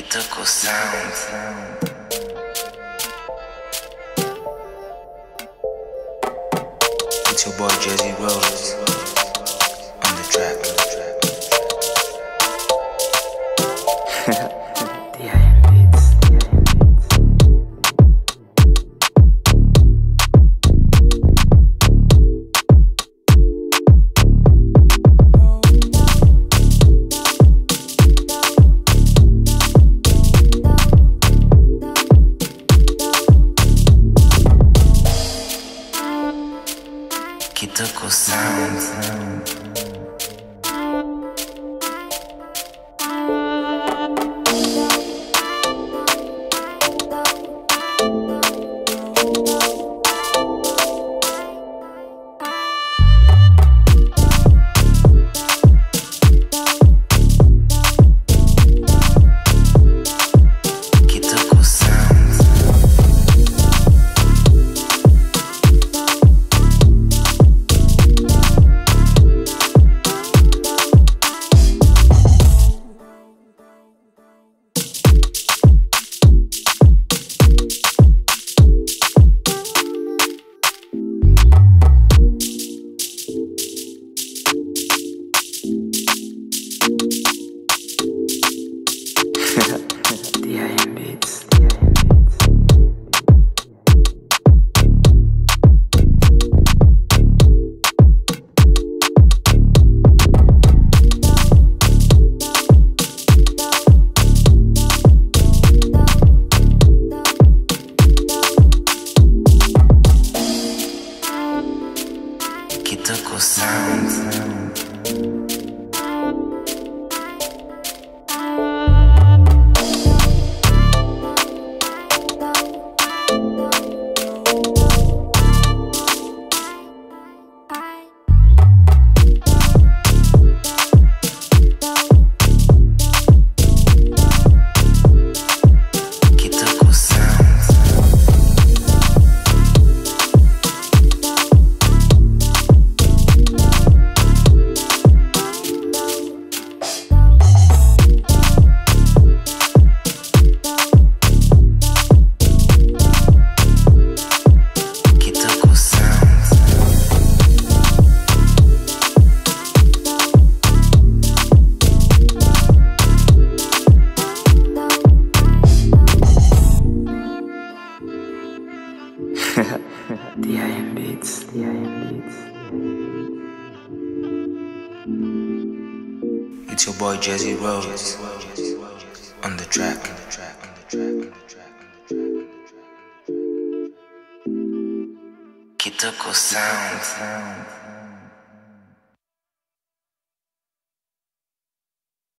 Kitoko Sound. It's your boy Jazzy Rhodes on the track. The IM Beats. Kitoko Sound. Kitoko Sound. The IM Beats, the IM Beats. It's your boy Jazzy Rhodes on the track. Kitoko Sound.